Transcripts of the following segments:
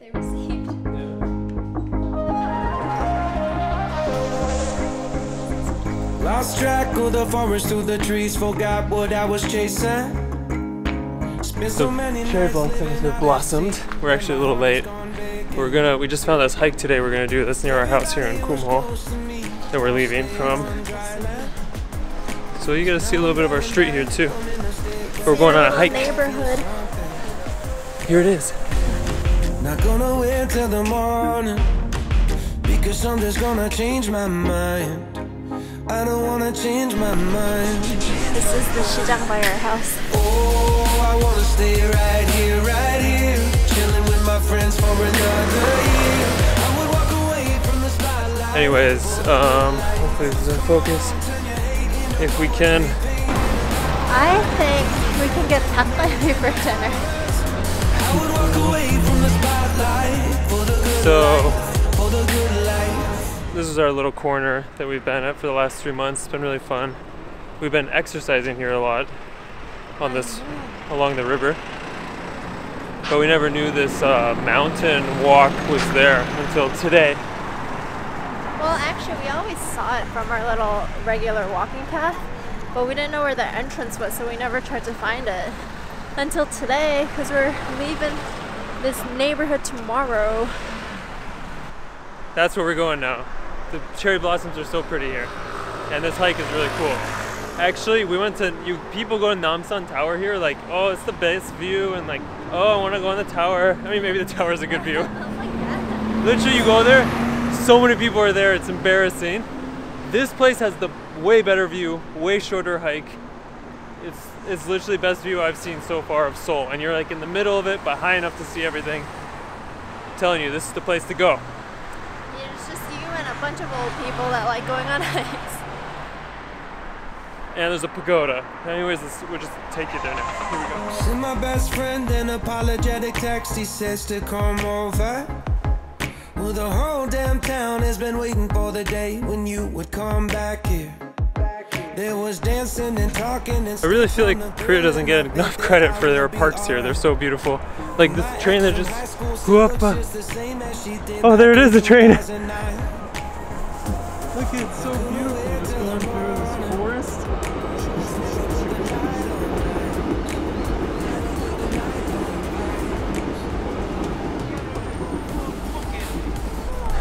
they received. Lost track of the forest through the trees, forgot what I was chasing. The cherry bomb things have blossomed. We're actually a little late. We just found this hike today. We're gonna do this near our house here in Kumho that we're leaving from. So you get to see a little bit of our street here too. We're going on a hike. Neighborhood. Here it is. Not gonna wait till the morning, because something's gonna change my mind. I don't wanna change my mind. This is the shidang by our house. Oh, I wanna stay right here, chilling with my friends for another year. I would walk away from the spotlight. Anyways, hopefully this is in focus. If we can. I think we can get pad thai for dinner. I would walk away from the spotlight for the good life, for the good life. This is our little corner that we've been at for the last 3 months. It's been really fun. We've been exercising here a lot on this, along the river. But we never knew this mountain walk was there until today. Well, actually, we always saw it from our little regular walking path, but we didn't know where the entrance was, so we never tried to find it until today, because we're leaving this neighborhood tomorrow. That's where we're going now. The cherry blossoms are so pretty here, and this hike is really cool. Actually, we went to, people go to Namsan Tower here, like, oh, it's the best view, and like, oh, I want to go on the tower. I mean, maybe the tower is a good view. Literally, you go there, so many people are there, it's embarrassing. This place has the way better view, way shorter hike. It's literally the best view I've seen so far of Seoul, and you're like in the middle of it, but high enough to see everything. I'm telling you, this is the place to go. Bunch of old people that like going on hikes. And there's a pagoda. Anyways, we'll just take you there now. Here we go. Send my best friend an apologetic text. He says to come over. Well, the whole damn town has been waiting for the day when you would come back here. There was dancing and talking and I really feel like Korea doesn't get enough credit for their parks here. They're so beautiful. Like the train that just... Oh, there it is, the train! Look, it's so beautiful, just going through this forest.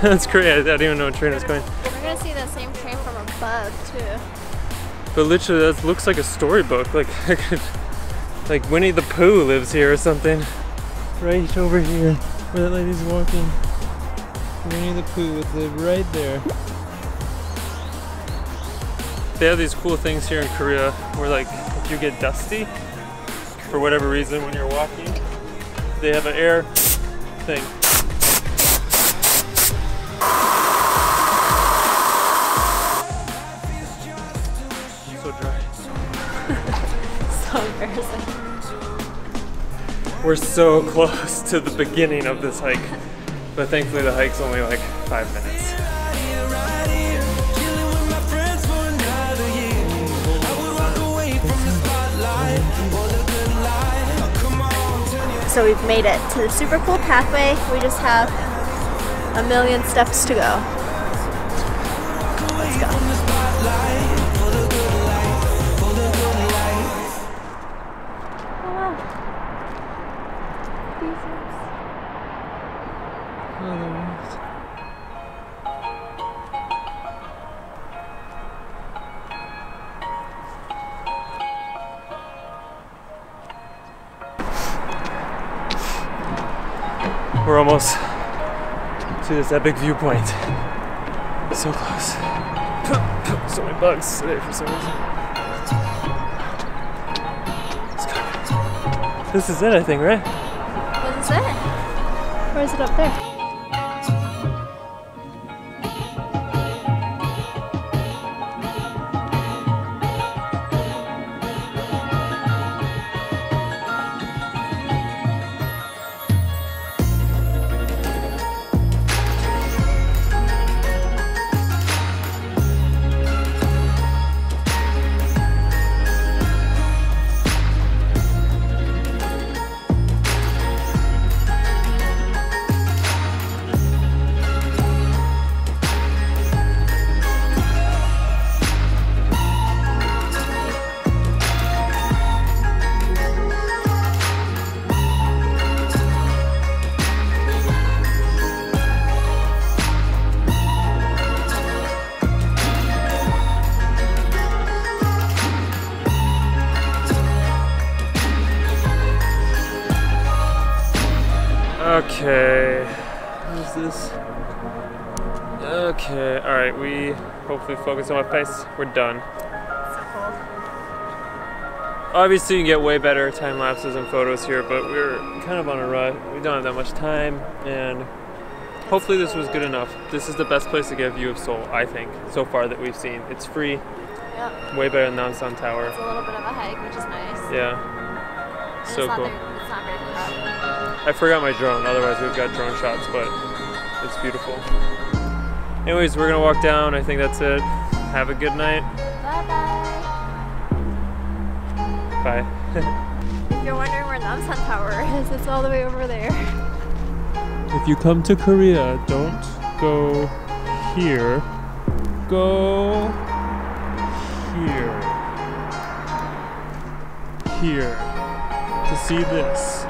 That's great, I didn't even know a train was going. We're gonna see that same train from above, too. But literally, that looks like a storybook. Like Winnie the Pooh lives here or something. Right over here, where that lady's walking. Winnie the Pooh would live right there. They have these cool things here in Korea where, like, if you get dusty for whatever reason when you're walking, they have an air thing. So dry. So embarrassing. We're so close to the beginning of this hike, but thankfully the hike's only like 5 minutes. So we've made it to the super cool pathway. We just have a million steps to go. Let's go. We're almost to this epic viewpoint. So close. So many bugs today for some reason. Let's go. This is it, I think, right? This is it. Or is it up there? Okay. What is this? Okay. All right. We hopefully focus on my face. We're done. So cool. Obviously, you can get way better time lapses and photos here, but we're kind of on a rush. We don't have that much time, and hopefully this was good enough. This is the best place to get a view of Seoul, I think, so far that we've seen. It's free. Yep. Way better than Namsan Tower. It's a little bit of a hike, which is nice. Yeah. And so it's not cool. It's not very crowded. I forgot my drone. Otherwise, we've got drone shots, but it's beautiful. Anyways, we're gonna walk down. I think that's it. Have a good night. Bye-bye. Bye. If you're wondering where Namsan Tower is, it's all the way over there. If you come to Korea, don't go here, go here to see this.